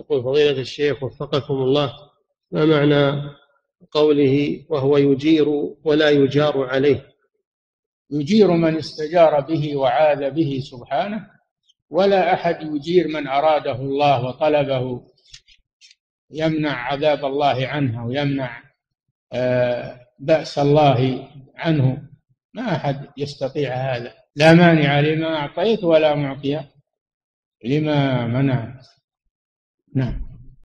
يقول فضيلة الشيخ وفقكم الله، ما معنى قوله وهو يجير ولا يجار عليه؟ يجير من استجار به وعاذ به سبحانه، ولا أحد يجير من أراده الله وطلبه، يمنع عذاب الله عنه ويمنع بأس الله عنه، ما أحد يستطيع هذا. لا مانع لما أعطيت ولا معطي لما منعت. نعم.